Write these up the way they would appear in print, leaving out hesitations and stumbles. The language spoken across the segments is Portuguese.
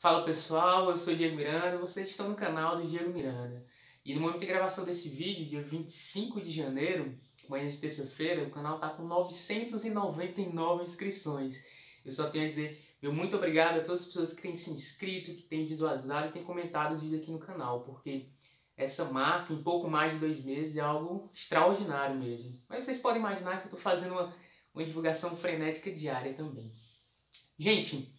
Fala pessoal, eu sou o Diego Miranda e vocês estão no canal do Diego Miranda. E no momento de gravação desse vídeo, dia 25 de janeiro, manhã de terça-feira, o canal está com 999 inscrições. Eu só tenho a dizer meu muito obrigado a todas as pessoas que têm se inscrito, que têm visualizado e têm comentado os vídeos aqui no canal, porque essa marca, em pouco mais de 2 meses, é algo extraordinário mesmo. Mas vocês podem imaginar que eu estou fazendo uma divulgação frenética diária também. Gente,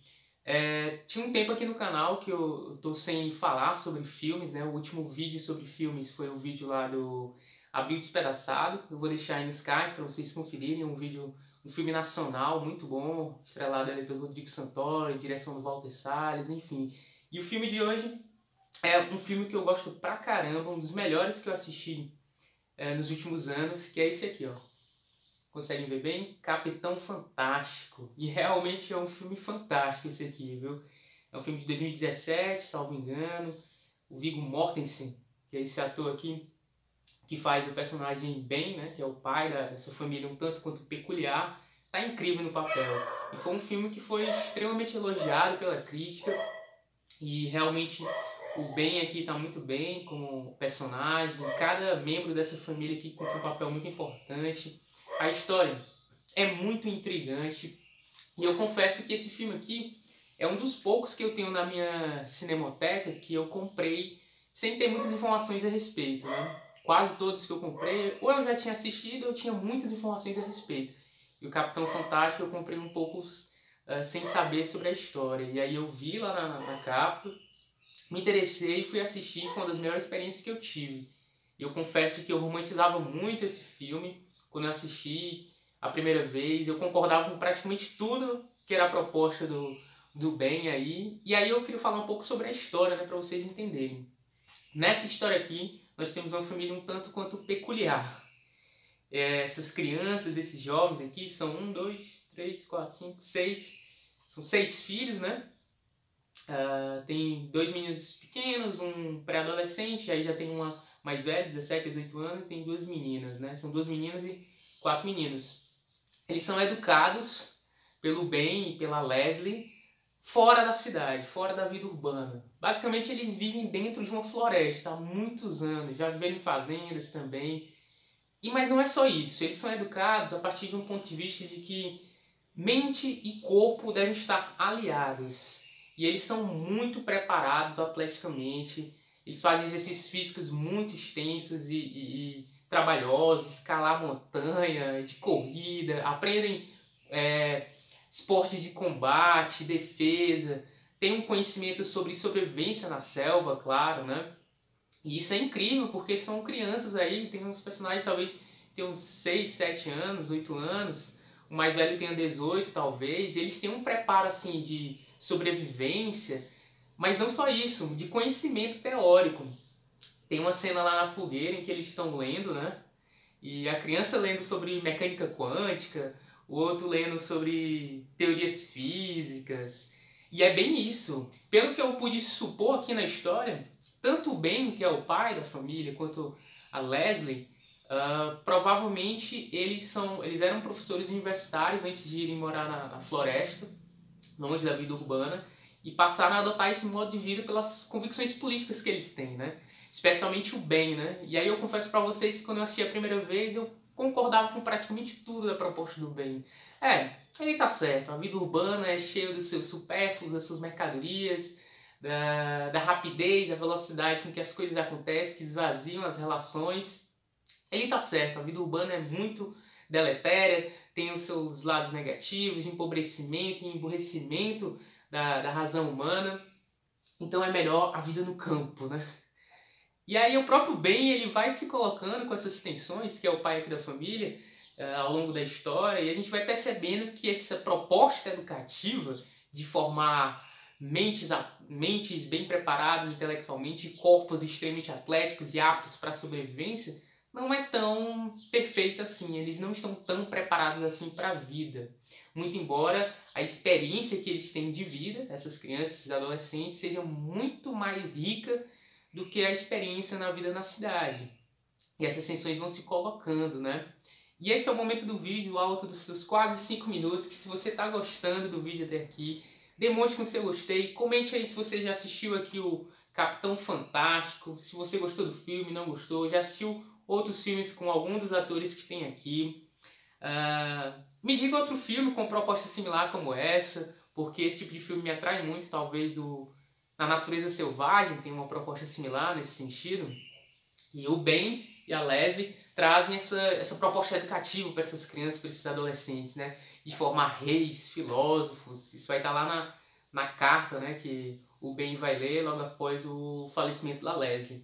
tinha um tempo aqui no canal que eu tô sem falar sobre filmes, né? O último vídeo sobre filmes foi o vídeo lá do Abril Despedaçado. Eu vou deixar aí nos cards para vocês conferirem. Um filme nacional muito bom, estrelado ali pelo Rodrigo Santoro, em direção do Walter Salles, enfim. E o filme de hoje é um filme que eu gosto pra caramba, um dos melhores que eu assisti nos últimos anos, que é esse aqui, ó. Conseguem ver bem? Capitão Fantástico. E realmente é um filme fantástico esse aqui, viu? É um filme de 2017, salvo engano. O Viggo Mortensen, que é esse ator aqui, que faz o personagem Ben, né? Que é o pai dessa família um tanto quanto peculiar. Tá incrível no papel. E foi um filme que foi extremamente elogiado pela crítica. E realmente o Ben aqui tá muito bem como personagem. Cada membro dessa família aqui cumpre um papel muito importante. A história é muito intrigante e eu confesso que esse filme aqui é um dos poucos que eu tenho na minha Cinemateca que eu comprei sem ter muitas informações a respeito, né? Quase todos que eu comprei, ou eu já tinha assistido ou eu tinha muitas informações a respeito. E o Capitão Fantástico eu comprei um pouco sem saber sobre a história. E aí eu vi lá na capa, me interessei e fui assistir, foi uma das melhores experiências que eu tive. E eu confesso que eu romantizava muito esse filme. Quando eu assisti a primeira vez, eu concordava com praticamente tudo que era a proposta do Ben aí. E aí eu queria falar um pouco sobre a história, né, para vocês entenderem. Nessa história aqui, nós temos uma família um tanto quanto peculiar. Essas crianças, esses jovens aqui, são 6. São 6 filhos, né? Tem 2 meninos pequenos, um pré-adolescente, aí já tem uma mais velha, 17, 18 anos, tem 2 meninas, né? São 2 meninas e 4 meninos. Eles são educados pelo Ben e pela Leslie fora da cidade, fora da vida urbana. Basicamente, eles vivem dentro de uma floresta há muitos anos, já viveram em fazendas também. Mas não é só isso, eles são educados a partir de um ponto de vista de que mente e corpo devem estar aliados. E eles são muito preparados atleticamente. Eles fazem exercícios físicos muito extensos e trabalhosos, escalar montanha, de corrida, aprendem esportes de combate, defesa, tem um conhecimento sobre sobrevivência na selva, claro, né? E isso é incrível, porque são crianças aí, tem uns personagens talvez tem uns 6, 7 anos, 8 anos, o mais velho tem 18 talvez, e eles têm um preparo assim de sobrevivência. Mas não só isso, de conhecimento teórico. Tem uma cena lá na fogueira em que eles estão lendo, né? E a criança lendo sobre mecânica quântica, o outro lendo sobre teorias físicas. E é bem isso. Pelo que eu pude supor aqui na história, tanto o Ben, que é o pai da família, quanto a Leslie, provavelmente eles eram professores universitários antes de irem morar na floresta, longe da vida urbana, e passaram a adotar esse modo de vida pelas convicções políticas que eles têm, né? Especialmente o Ben, né? E aí eu confesso pra vocês que quando eu assisti a primeira vez, eu concordava com praticamente tudo da proposta do Ben. Ele tá certo. A vida urbana é cheia dos seus supérfluos, das suas mercadorias, da rapidez, da velocidade com que as coisas acontecem, que esvaziam as relações. Ele tá certo. A vida urbana é muito deletéria, tem os seus lados negativos, de empobrecimento e emburrecimento da razão humana, então é melhor a vida no campo, né? E aí o próprio Ben, ele vai se colocando com essas tensões, que é o pai aqui da família, ao longo da história, e a gente vai percebendo que essa proposta educativa de formar mentes bem preparadas intelectualmente, corpos extremamente atléticos e aptos para a sobrevivência, não é tão perfeito assim, eles não estão tão preparados assim para a vida. Muito embora a experiência que eles têm de vida, essas crianças, esses adolescentes, seja muito mais rica do que a experiência na vida na cidade. E essas tensões vão se colocando, né? E esse é o momento do vídeo, alto dos seus quase 5 minutos, que se você está gostando do vídeo até aqui, demonstre um seu gostei, comente aí se você já assistiu aqui o Capitão Fantástico, se você gostou do filme, não gostou, já assistiu outros filmes com algum dos atores que tem aqui. Me diga outro filme com proposta similar como essa, porque esse tipo de filme me atrai muito, talvez o Na Natureza Selvagem tem uma proposta similar nesse sentido. E o Ben e a Leslie trazem essa proposta educativa para essas crianças, para esses adolescentes, né? De formar reis, filósofos, isso vai estar lá na carta, né? Que o Ben vai ler logo após o falecimento da Leslie.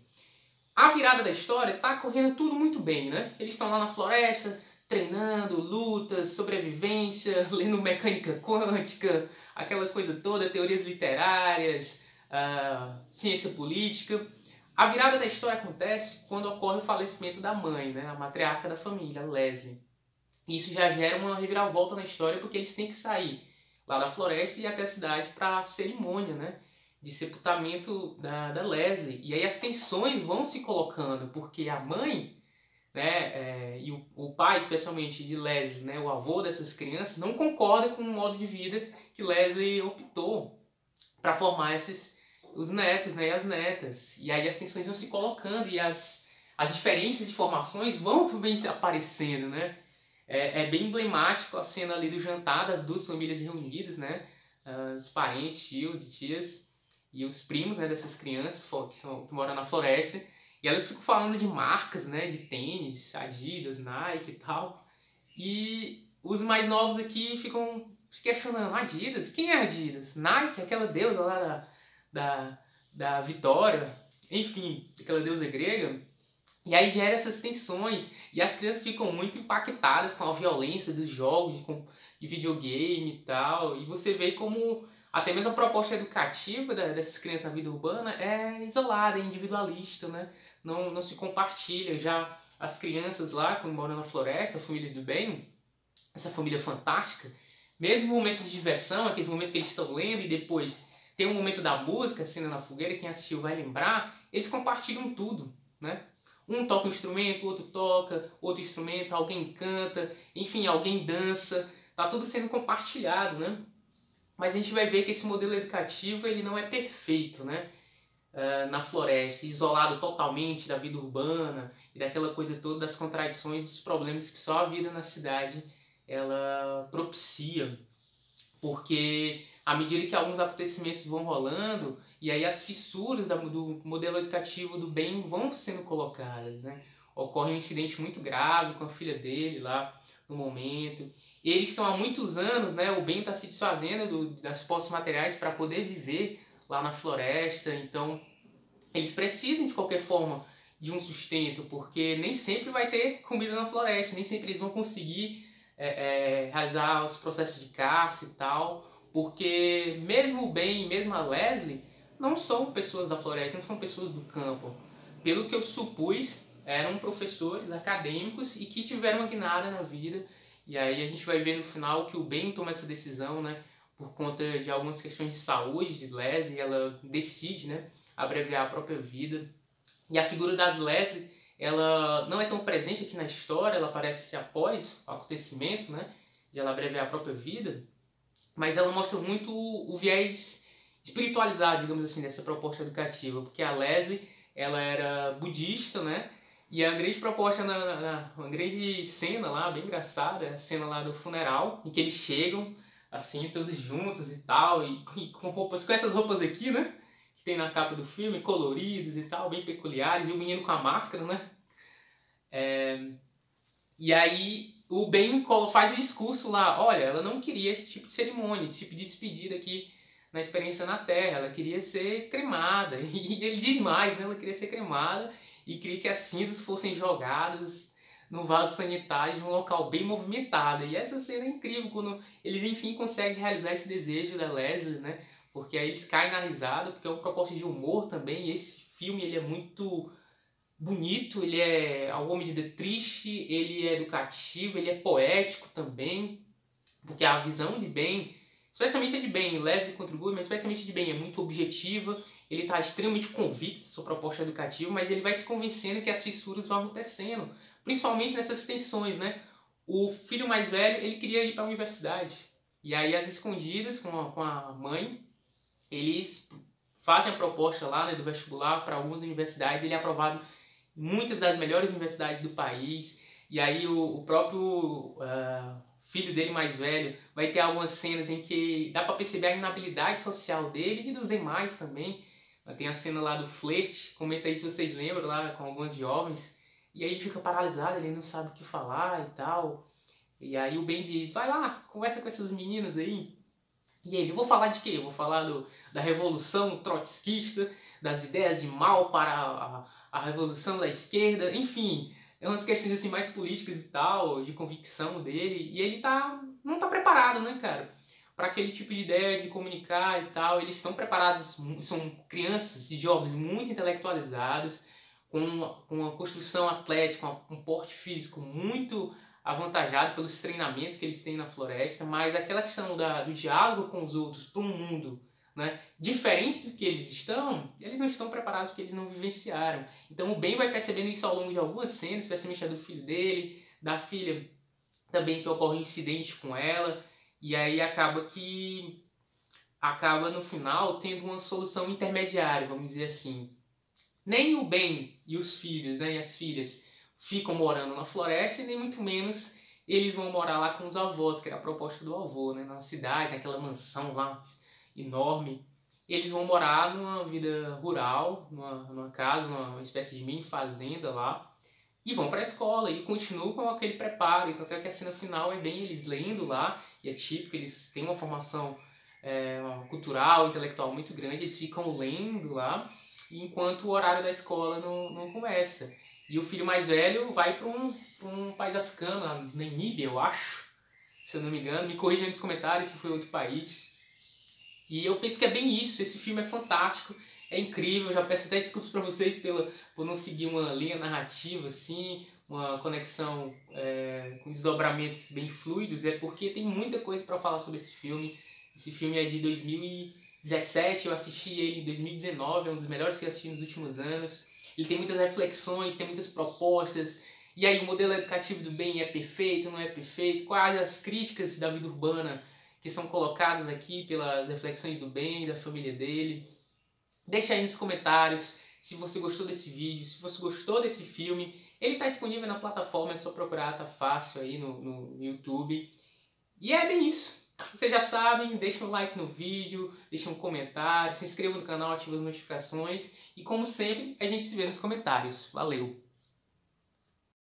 A virada da história está correndo tudo muito bem, né? Eles estão lá na floresta, treinando, lutas, sobrevivência, lendo mecânica quântica, aquela coisa toda, teorias literárias, ciência política. A virada da história acontece quando ocorre o falecimento da mãe, né? A matriarca da família, a Leslie. Isso já gera uma reviravolta na história, porque eles têm que sair lá da floresta e ir até a cidade para a cerimônia, né? De sepultamento da Leslie. E aí as tensões vão se colocando, porque a mãe, né, e o pai, especialmente de Leslie, né, o avô dessas crianças, não concorda com o modo de vida que Leslie optou para formar os netos, né, e as netas. E aí as tensões vão se colocando e as diferenças de formações vão também se aparecendo, né? É bem emblemático a cena ali do jantar das duas famílias reunidas, né? Os parentes, tios e tias e os primos, né, dessas crianças que moram na floresta. E elas ficam falando de marcas, né, de tênis, Adidas, Nike e tal. E os mais novos aqui ficam se questionando: Adidas? Quem é Adidas? Nike? Aquela deusa lá da vitória, enfim, aquela deusa grega. E aí gera essas tensões, e as crianças ficam muito impactadas com a violência dos jogos de videogame e tal, e você vê como até mesmo a proposta educativa dessas crianças na vida urbana é isolada, é individualista, né? Não se compartilha. Já as crianças lá, quando moram na floresta, a família do bem, essa família fantástica, mesmo momentos de diversão, aqueles momentos que eles estão lendo e depois tem um momento da música, a cena na fogueira, quem assistiu vai lembrar, eles compartilham tudo, né? Um toca um instrumento, o outro toca outro instrumento, alguém canta, enfim, alguém dança, tá tudo sendo compartilhado, né? Mas a gente vai ver que esse modelo educativo, ele não é perfeito, né? Na floresta, isolado totalmente da vida urbana e daquela coisa toda das contradições, dos problemas que só a vida na cidade, ela propicia, porque à medida que alguns acontecimentos vão rolando, e aí as fissuras do modelo educativo do bem vão sendo colocadas, né? Ocorre um incidente muito grave com a filha dele lá no momento. E eles estão há muitos anos, né? O bem está se desfazendo das posses materiais para poder viver lá na floresta. Então, eles precisam de qualquer forma de um sustento, porque nem sempre vai ter comida na floresta, nem sempre eles vão conseguir realizar os processos de caça e tal. Porque mesmo o Ben e mesmo a Leslie não são pessoas da floresta, não são pessoas do campo. Pelo que eu supus, eram professores, acadêmicos e que tiveram uma guinada na vida. E aí a gente vai ver no final que o Ben toma essa decisão, né, por conta de algumas questões de saúde de Leslie, ela decide, né, abreviar a própria vida. E a figura da Leslie, ela não é tão presente aqui na história, ela aparece após o acontecimento, né, de ela abreviar a própria vida. Mas ela mostra muito o viés espiritualizado, digamos assim, dessa proposta educativa. Porque a Leslie, ela era budista, né? E a grande proposta, uma grande cena lá, bem engraçada, é a cena lá do funeral, em que eles chegam, assim, todos juntos e tal, e com essas roupas aqui, né? Que tem na capa do filme, coloridas e tal, bem peculiares, e o menino com a máscara, né? E aí o Ben faz o discurso lá: olha, ela não queria esse tipo de cerimônia, esse tipo de despedida aqui na experiência na Terra, ela queria ser cremada. E ele diz mais, né? Ela queria ser cremada e queria que as cinzas fossem jogadas num vaso sanitário de um local bem movimentado. E essa cena é incrível, quando eles, enfim, conseguem realizar esse desejo da Leslie, né? Porque aí eles caem na risada, porque é um propósito de humor também, e esse filme, ele é muito bonito, ele é a alguma medida triste, ele é educativo, ele é poético também, porque a visão de Ben, especialmente de Ben, Leslie contribui, mas especialmente de Ben, é muito objetiva, ele está extremamente convicto da sua proposta educativa, mas ele vai se convencendo que as fissuras vão acontecendo, principalmente nessas tensões, né? O filho mais velho, ele queria ir para a universidade, E aí, às escondidas, com a mãe, eles fazem a proposta lá, né, do vestibular para algumas universidades. Ele é aprovado em muitas das melhores universidades do país. E aí o próprio filho dele mais velho vai ter algumas cenas em que dá para perceber a inabilidade social dele e dos demais também. Tem a cena lá do flerte, comenta aí se vocês lembram, lá com algumas jovens. E aí ele fica paralisado, ele não sabe o que falar e tal. E aí o Ben diz, vai lá, conversa com essas meninas aí. E ele, eu vou falar de quê? Eu vou falar da revolução trotskista, das ideias de Mao para a revolução da esquerda, enfim. É umas questões assim mais políticas e tal, de convicção dele. E ele não tá preparado, né, cara? Para aquele tipo de ideia de comunicar e tal. Eles estão preparados, são crianças e jovens muito intelectualizados, com uma construção atlética, um porte físico muito avantajado pelos treinamentos que eles têm na floresta, mas aquela questão do diálogo com os outros, para um mundo, né, diferente do que eles estão, eles não estão preparados porque eles não vivenciaram. Então o Ben vai percebendo isso ao longo de algumas cenas, especialmente a do filho dele, da filha também, que ocorre um incidente com ela, e aí acaba no final tendo uma solução intermediária, vamos dizer assim. Nem o Ben e os filhos, né, e as filhas ficam morando na floresta, nem muito menos eles vão morar lá com os avós, que era a proposta do avô, né? Na cidade, naquela mansão lá enorme. Eles vão morar numa vida rural, numa casa, numa espécie de mini fazenda lá, e vão para a escola e continuam com aquele preparo. Então até que a cena final é bem eles lendo lá, e é típico, eles têm uma formação cultural, intelectual muito grande, eles ficam lendo lá, enquanto o horário da escola não começa. E o filho mais velho vai para um país africano, a Namíbia, eu acho, se eu não me engano. Me corrijam nos comentários se foi outro país. E eu penso que é bem isso. Esse filme é fantástico, é incrível. Eu já peço até desculpas para vocês por não seguir uma linha narrativa, assim, uma conexão com desdobramentos bem fluidos. É porque tem muita coisa para falar sobre esse filme. Esse filme é de 2017, eu assisti ele em 2019, é um dos melhores que eu assisti nos últimos anos. Ele tem muitas reflexões, tem muitas propostas. E aí o modelo educativo do bem é perfeito, não é perfeito? Quais as críticas da vida urbana que são colocadas aqui pelas reflexões do bem, da família dele? Deixa aí nos comentários se você gostou desse vídeo, se você gostou desse filme. Ele está disponível na plataforma, é só procurar, tá fácil aí no YouTube. E é bem isso. Vocês já sabem, deixa um like no vídeo, deixa um comentário, se inscreva no canal, ativa as notificações. E como sempre, a gente se vê nos comentários. Valeu!